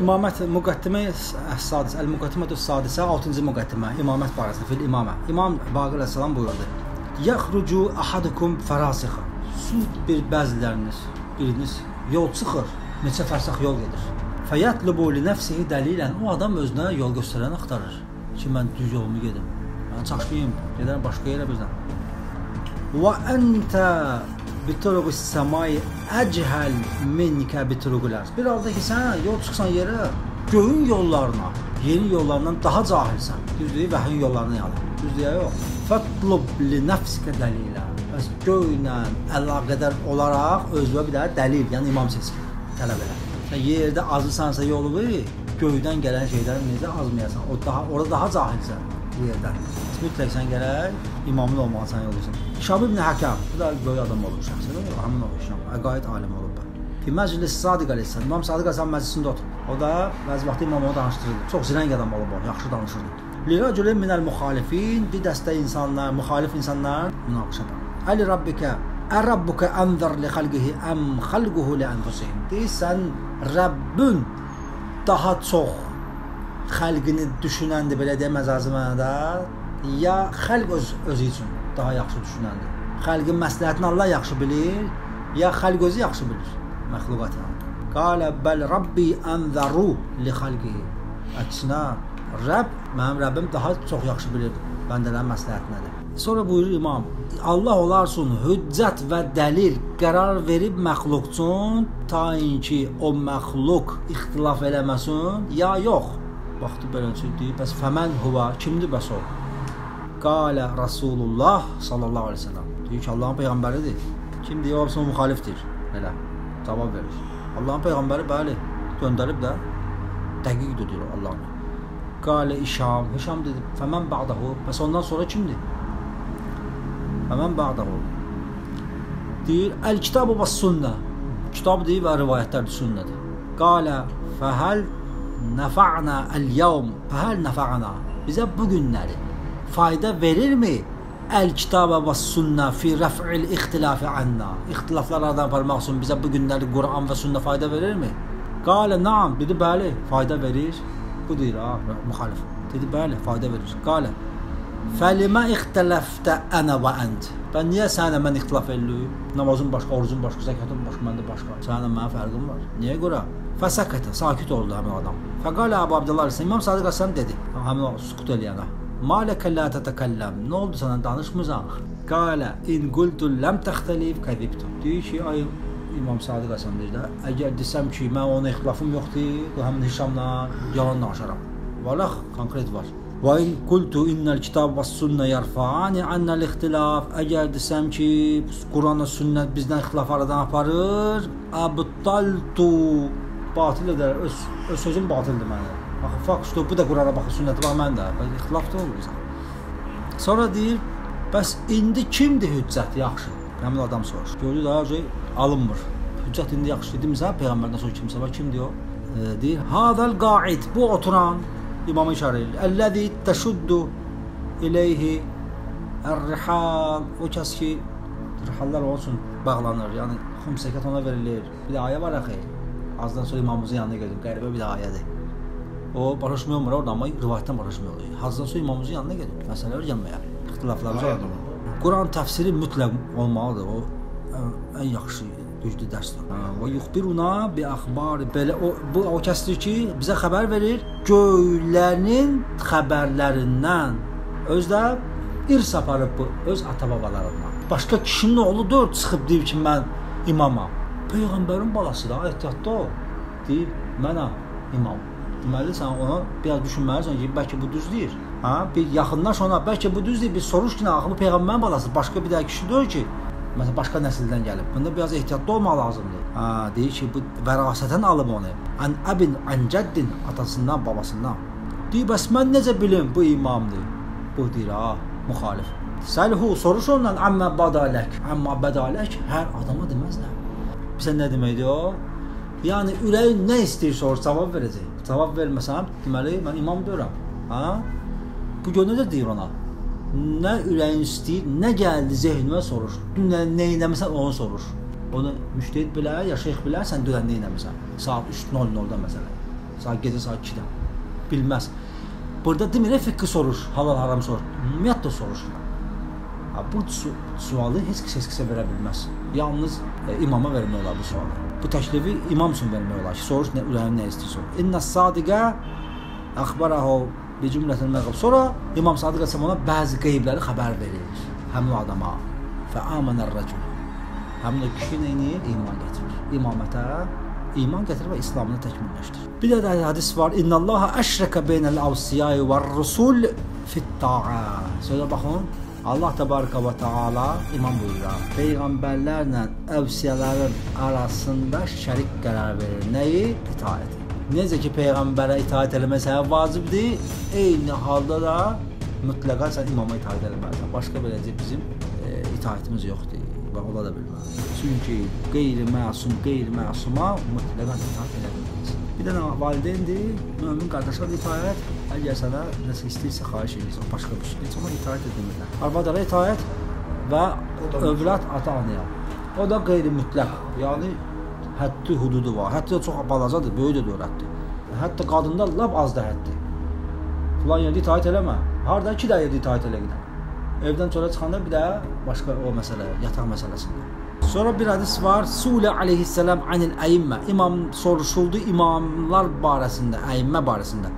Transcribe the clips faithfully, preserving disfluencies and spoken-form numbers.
İmamet müqəddimə sadis, el-müqəddimətü sadisə, altıncı müqəddimə, imamət barəsində, fil imamə. İmam Baqir əleyhissalam buyurdu: "Yaxrucu ahadukum farasixa." Siz bir bəziləriniz, biriniz yol çıxır, neçə fərsəx yol gedir. Fəyətlubu li nəfsihi dəlilən, o adam özünə yol göstərən axtarır. Ki mən düz yolumu gedim. Mən çaşmayayım, gedərəm başqa yerə bizdən. Və əntə bituruqü səmai əcəl minikə bituruqülər. Bir halda ki, sən yol çıxsan yerə, göğün yollarına, yeni yollarından daha cahilsən. Düzdür, vəhin yollarına yalır. Düzdür, yox. Fətlub li nəfsikə dəlilə. Bəs göğünlə əlaqədər olaraq özünə bir dərə dəlil, yəni imam seçir, tələb elə. Sən yerdə azırsansa yolu bir, göğdən gələn şeylərin necə azmayasan, orada daha cahilsən. Bu yerdən. Mütləq sən gələk, imamın olmağa sən yollusun. Şahab ibn Həkəm, bu da böyük adam olub şəxsən, həmin o işləm, əqaid alim olub da. Məclis Sadiq Əleyhisselam, İmam Sadiq Əleyhisselam məclisində otur. O da bəzi vaxtı imam onu danışdırırdı. Çox zirəng adam olub onu, yaxşı danışırdı. Liracülün minəl müxalifin, bir dəstə insanlar, müxalif insanlar münaqişədə. Əli Rabbikə, Ər-Rabbukə ənzər li xalqihi əm xalquhu li ənfusihim. Deyirsən, Rəbbün daha çox xəlqini düşünəndir, belə deyə məcazi mənədə, ya xəlq özü üçün daha yaxşı düşünəndir. Xəlqin məsləhətini Allah yaxşı bilir, ya xəlq özü yaxşı bilir, məxluqat yandır. Qalə bəl Rabbi ənzəru li xəlqi. Əksinə, Rəbb, mənim Rəbbim daha çox yaxşı bilir bəndələrin məsləhətinədir. Sonra buyurur imam, Allah olarsın hüccət və dəlil qərar verib məxluqcun, ta inki o məxluq ixtilaf eləməsin, ya yox. Baxdı belə üçündür, bəs fəmən huva, kimdir bəs o? Qalə Rasulullah sallallahu aleyhi ve sellem. Deyir ki, Allahın Peyğəmbəridir. Kim deyir, o hapsın müxalifdir. Elə, cavab verir. Allahın Peyğəmbəri, bəli, göndərib də, dəqiqdir, deyir Allahın. Qalə İşam, Hişam dedi, fəmən bağdahu, bəs ondan sonra kimdir? Fəmən bağdahu. Deyir, əl-kitab-ı və sünnə. Kitab deyir və rivayətlərdir, sünnədir. Qalə fəhəl Nəfə'nə əl-yəvm, fəhəl nəfə'nə, bizə bu günləri fayda verirmi? Əl-kitabə və sünnə fi rəf'il ixtilafi ənnə. İxtilaflar aradan aparmaq üçün bizə bu günləri Quran və sünnə fayda verirmi? Qalə naam, dedi bəli, fayda verir. Bu deyir, ha, müxalif. Dedi bəli, fayda verir. Qalə, fəlimə ixtiləftə ənə və ənd. Bən niyə sənə mən ixtilaf eləyir? Namazın başqa, orucun başqa, zəkatın başqa, məndə başqa. Sənə mənə fərqim var. Niyə qura? Fəsəkətə, sakit oldu həmin adam. Fəqalə Əbu Abdullah əleyhissalam, İmam Sadiq əleyhissalam dedi, həmin o sukut eləyənə, Mələkə lə tətəkəlləm, nə oldu sənə danışmısan? Qalə, in qultul ləm təxtəlif qədibtum. Deyir ki, ay İmam Sadiq əleyhissalam deyir də, əgər desəm ki, mən ona ixtilafım yoxdur, bu həmin Hişamla yalan danışaram. Vələx, konkret var. Və in qultu innəl kitab və sünnə yarfa'ani annəl ixtilaf. Əgər desəm ki, Quran və sünnət bizdən ixtilaf aradan aparır, əbtaltu. Batil edər, öz sözüm batildir mənə. Baxı, fakt, bu da Qurana baxır, sünnəti bax, mən də. Bəli, ixtilaf da olursan. Sonra deyir, bəs indi kimdir hüccət yaxşı? Həmin adam soruşur. Gördü daha önce alınmır. Hüccət indi yaxşı. Demizə, Peyğəmbərdən sonra kimsə var, kimdir o? Deyir, Hadəl qaid, bu oturan, imamı işarə edilir. Əlləzi təşuddu iləyhi ər-rihal. O kəs ki, rihallar olsun, bağlanır. Yəni, xümsəkət ona verilir. Bir də ayə var əxi. Azdan sonra imamımızın yanına gəldim. Qəribə bir daha ayədir. O, barışmıyor mu? Oradan ama rivayətdən barışmıyor. Azdan sonra imamımızın yanına gəldim. Məsələ öyrənməyə. İxtilaflarımız ayədir. Quran təfsiri mütləq olmalıdır. O, ən yaxşı, güclü dərsdir. Və yuxbiruna bi əxbari. Bu, o kəsdir ki, bizə xəbər verir. Göylərin xəbərlərindən. Öz də irs aparıb bu, öz ata-babalarından. Başqa kişinin oğludur, çıxıb deyib ki, mən imamam. Peyğəmbərin balası da, ehtiyatda o, deyib, mənə imam. Deməli, sən ona biraz düşünməlisən ki, bəlkə bu düz deyir. Bir yaxınlaş ona, bəlkə bu düz deyir, bir soruş ki, axı bu Peyğəmbərin balasıdır, başqa bir dərə kişi deyir ki, məsələn, başqa nəsildən gəlib. Bunda biraz ehtiyatda olmaq lazımdır. Deyir ki, bu vərasətən alıb onu. Ən əbin, ən cəddin, atasından, babasından. Deyir, bəs mən necə bilim, bu imamdır. Bu deyir, ha, müxalif. Səlhu, soruş ondan, əmmə bədələk. Əmmə bədələk hər adama deməzlər. Sən nə deməkdir o? Yəni, ürəyin nə istəyirsə orası cavab verəcək. Cavab verməsəm, deməli, mən imam deyirəm. Bu gör necə deyir ona? Nə ürəyin istəyir, nə gəldi zehnimə sorur. Dünən nə inəməsən, onu sorur. Onu müştəyid bilər, ya şeyx bilər, sən dünən nə inəməsən. Saat üç nol noldan məsələn. Saat gece saat ikide. Bilmez. Burada demirə fıkhı sorur. Halal haram sorur. Ümumiyyətlə sorur. Ha, bu su sualı heç kəs heç kəsə verə bilməz. Yalnız e, imama vermək olar bu sualı. Bu təklifi imam üçün vermək olar ki, sorur nə ürəyin nə istəyirsə. İnna sadiqə axbarahu bi cümlətil məqab. Sonra İmam Sadiq Əsəm ona bəzi qeybləri xəbər verir. Həmin adama fə amanər rəcul. Həmin o kişi nəyini iman gətirir. İmamətə İman gətirir və İslamını təkmilləşdirir. Bir də hədis var. İnnallaha əşrəkə beynəl avsiyayı və rüsul fitta'a. Sözə baxın. Allah Təbarəkə və Teala iman buyurur. Peyğəmbərlərlə əvsiyələrin arasında şərik qərar verir. Nəyi? İtaət. Necə ki, Peyğəmbərə itaət eləmək sənə vacibdir, eyni halda da mütləqə sən imama itaət eləməlisən. Başqa beləcə bizim e, itaətimiz yoxdur. Ola da bilməz. Çünki qeyri-məsum, qeyri-məsuma mütləqən itaat edə bilməz. Bir də valideyndir, mümin qardaşa da itaat, əgər sənə nəsə istəyirsə, xahiş edirsən, başqa bir şey. Heç ona itaat edilmirlər. Arvadara itaat və övlad ata-anaya. O da qeyri-mütləq, yəni həddi hududu var. Həddi də çox balacadır, böyük də dövlətdir. Hətta qadında lab az da həddi. Filan yerdə itaat eləmə. Harada iki də yerdə itaat elə gidən. Evdən çölə çıxanda bir də başqa o məsələ, yataq məsələsində. Sonra bir hədis var. Sulə aleyhisselam anil əyimmə. İmam soruşuldu imamlar barəsində, əyimmə barəsində.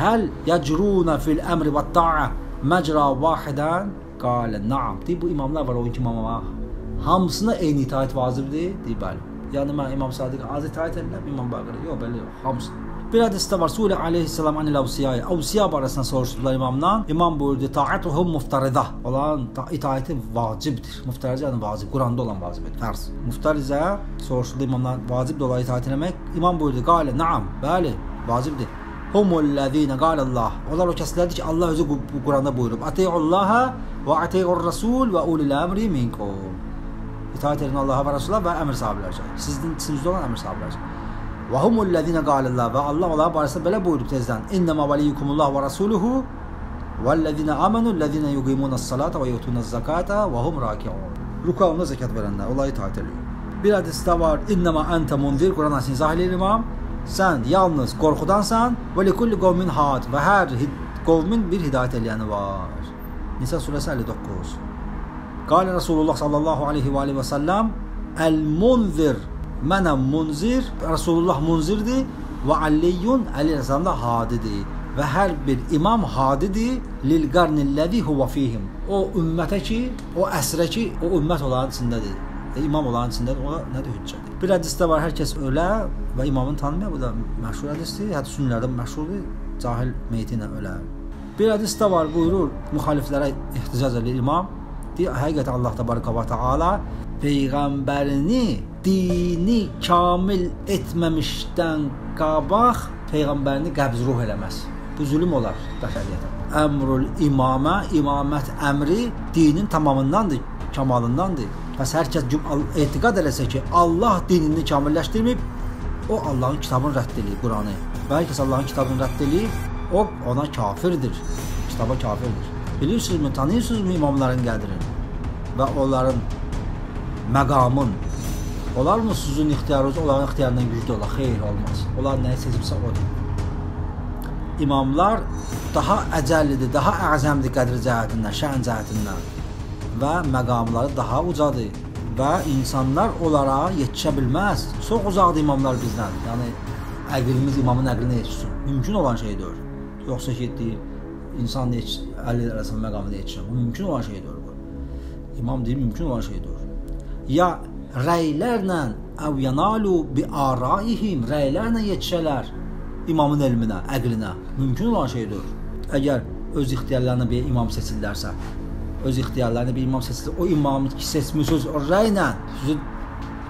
Həl yəcruna fil əmri və ta'a məcra vahidən qalə naam. Deyib, bu imamlar var, on iki imama. Hamısına eyni itaat vacibdir. Deyib, bəli. Yəni, mən İmam Sadiq az itaat ediləm, İmam Baqırı. Yox, bəli, yox, hamısına. Bir hədisdə var, Sulə aleyhisselam anil avsiyayı, avsiya barəsindən soruşdular imamdan. İmam buyurdu, taatuhum muftaridah, olan itaəti vacibdir. Muftarizə yəni vacib, Quranda olan vacibdir, fərz. Muftarizə soruşdu imamdan, vacibdir olan itaət eləmək. İmam buyurdu, qalə, naam, bəli, vacibdir. Humullezine qalallah. Onlar o kəslərdir ki, Allah özü Quranda buyurub, atiyullaha və atiyur rasul və ulil əmri minkum. İtaət edin Allaha və Rasulullah və əmr sahibilərəcək. Sizin içinizdə olan əmr sahibilərəcək. Və humullezine qalillah və Allah Allaha barəsində belə buyurub tezdən. İnnəmə valiyyukumullah və rasuluhu vəllezine amanullezine yuqimunəs salata və yutunəs zakata və hum rakiun. Rükanına zəkat verənlər, onları itaat edilir. Bir hədisdə var, İnnəmə əntə mundir, Quran hədisini izah edir imam. Sən yalnız qorxudansan və likulli qovmin had və hər qovmin bir hidayət eləyəni var. Nisa surəsi əlli doqquz. Qalə Rasulullah sallallahu aleyhi və aleyhi və səlləm Əl-mundir. Mənəm munzir, Rasulullah munzirdir və Aliyyun, Ali Rəsələm də hadidir və hər bir imam hadidir lil-qarnilləzi huvə fihim. O ümmətə ki, o əsrə ki, o ümmət olan içindədir, e, imam olan içindədir, ona nədir hüccədir? Bir hədisdə var, hər kəs ölə və imamını tanımaya, bu da məşhur hədisdir, hətta sünnilərdə məşhurdur, cahil meyti ilə ölə. Bir hədisdə var, buyurur, müxaliflərə ehticac edir imam, deyir, həqiqətən Allah Təbarəkə və Teala Peyğəmbərini dini kamil etməmişdən qabaq Peyğəmbərini qəbz-ruh eləməz. Bu zülüm olar bəşəriyyətə. Əmrül imamə, imamət əmri dinin tamamındandır, kamalındandır. Bəs hər kəs etiqad eləsə ki, Allah dinini kamilləşdirməyib, o Allahın kitabını rədd eləyib, Quranı. Və hər kəs Allahın kitabını rədd eləyib, o ona kafirdir, kitaba kafirdir. Bilirsinizmi, tanıyırsınızmı imamların qədrini və onların məqamın? Olar mı sizin ixtiyarınız onların ixtiyarından güclü olar? Xeyr, olmaz. Onlar nəyi seçibsə odur. İmamlar daha əcəllidir, daha əzəmdir qədri cəhətindən, şən cəhətindən və məqamları daha ucadır və insanlar onlara yetişə bilməz. Çox uzaqdır imamlar bizdən. Yəni, əqlimiz imamın əqlinə yetişsin. Mümkün olan şeydir. Yoxsa ki, deyil, insan Əli Rəsəl məqamına yetişir. Bu, mümkün olan şeydir. İmam deyil, mümkün olan şeydir. Ya rəylərlə əv yanalu bi araihim, rəylərlə yetişələr imamın elminə, əqlinə, mümkün olan şeydir. Əgər öz ixtiyarlarına bir imam seçilirlərsə, öz ixtiyarlarına bir imam seçilir, o imamı ki seçmişsiniz o rəylə sizi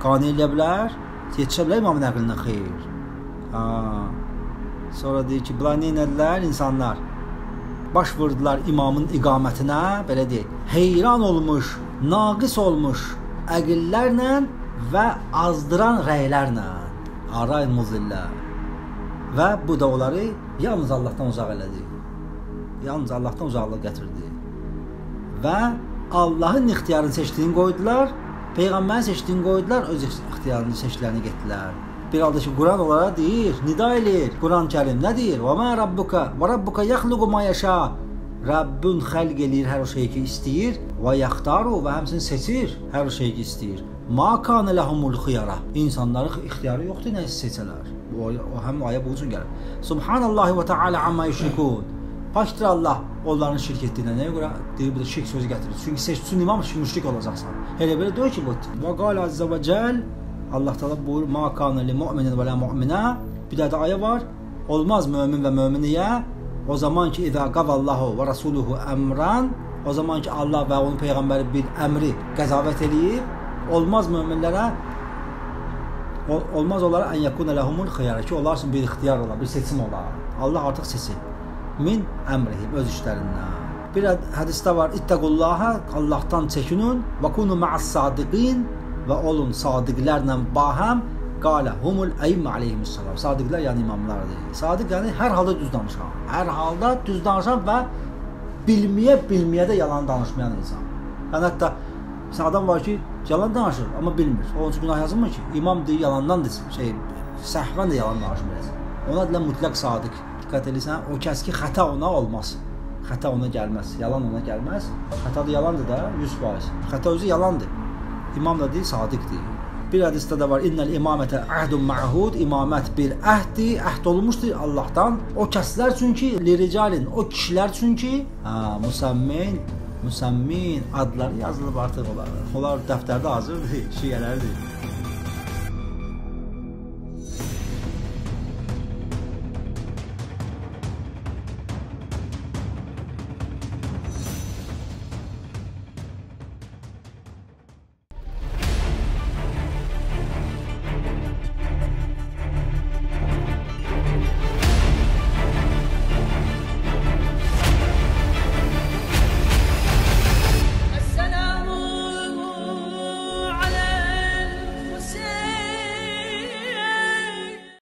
qane eləyə bilər, yetişə bilər imamın əqlinə, xeyr. Ha. Sonra deyir ki, bula nə edilər insanlar? Baş vurdular imamın iqamətinə, belə deyək, heyran olmuş, naqis olmuş əqillərlə və azdıran rəylərlə, aray muzillə. Və bu da onları yalnız Allahdan uzaq elədi, yalnız Allahdan uzaqlıq gətirdi və Allahın ixtiyarını seçdiyini qoydular, Peyğəmbərin seçdiyini qoydular, öz ixtiyarını seçdilərini getdilər. bir alışı Kur'an olarak deyir, nida eləyir. Kur'an-ı Kerim ne deyir? وَمَا رَبُّكَ وَرَبُّكَ يَخْلُقُ مَا يَشَاءُ. Rabbün xəlq eləyir hər o şeyi ki istəyir və yaxtaru və həmçinin seçir hər o şeyi ki istəyir. Ma kana lahumul xiyara. İnsanların ixtiyarı yoxdur nə seçələr. O, o həm ayə bu üçün gəlir. Subhanallahi və taala amma yüşrikun. Paşdır Allah onların şirk etdiyinə nəyə görə? Deyir bu da şirk sözü gətirir. Çünki seçcün imammış müşrik olacaqsan. Elə belə deyir ki bu. Və qala azza və cəl Allah təala buyur ma kana li mu'minin və la mu'mina. Bir də də ayə var. Olmaz mömin və möminiyə. O zaman ki izâ qavallahu və rasuluhu əmran, o zaman ki Allah və onun peyğəmbəri bir əmri qəzavət eləyib, olmaz möminlərə, olmaz onlara ən yakuna lahumul xiyara ki onlar üçün bir ixtiyar olar, bir seçim olar. Allah artıq seçir. Min əmrihim, öz işlərindən. Bir hədisdə var, ittəqullaha, Allahdan çəkinin və kunu ma'as-sadiqin və olun sadiqlərlə bahəm. Qala humul ayyim aleyhisselam. Sadiqlər yəni imamlardır. Sadiq yəni hər halda düz danışan, hər halda düz danışan və bilməyə bilməyə də yalan danışmayan insan. Yəni hətta bir adam var ki, yalan danışır, amma bilmir. Onun üçün günah yazılmır ki, imam deyir yalandan desin, şey, səhvən də yalan danışmayacaq. Ona deyilən mütləq sadiq. Diqqət edirsən, o kəs ki, xəta ona olmaz. Xəta ona gəlməz, yalan ona gəlməz. Xəta da yalandır da, yüz faiz. Xəta özü yalandır. İmam da deyil, sadiq deyil. Bir hədisdə də var, innəl imamətə əhdun ma'hud, imamət bir əhdi, əhd olmuşdur Allahdan. O kəslər çünki, liricalin, o kişilər çünki, ha, müsəmmin, müsəmmin adları yazılıb artıq olar. Onlar dəftərdə hazırdır, şiələrdir.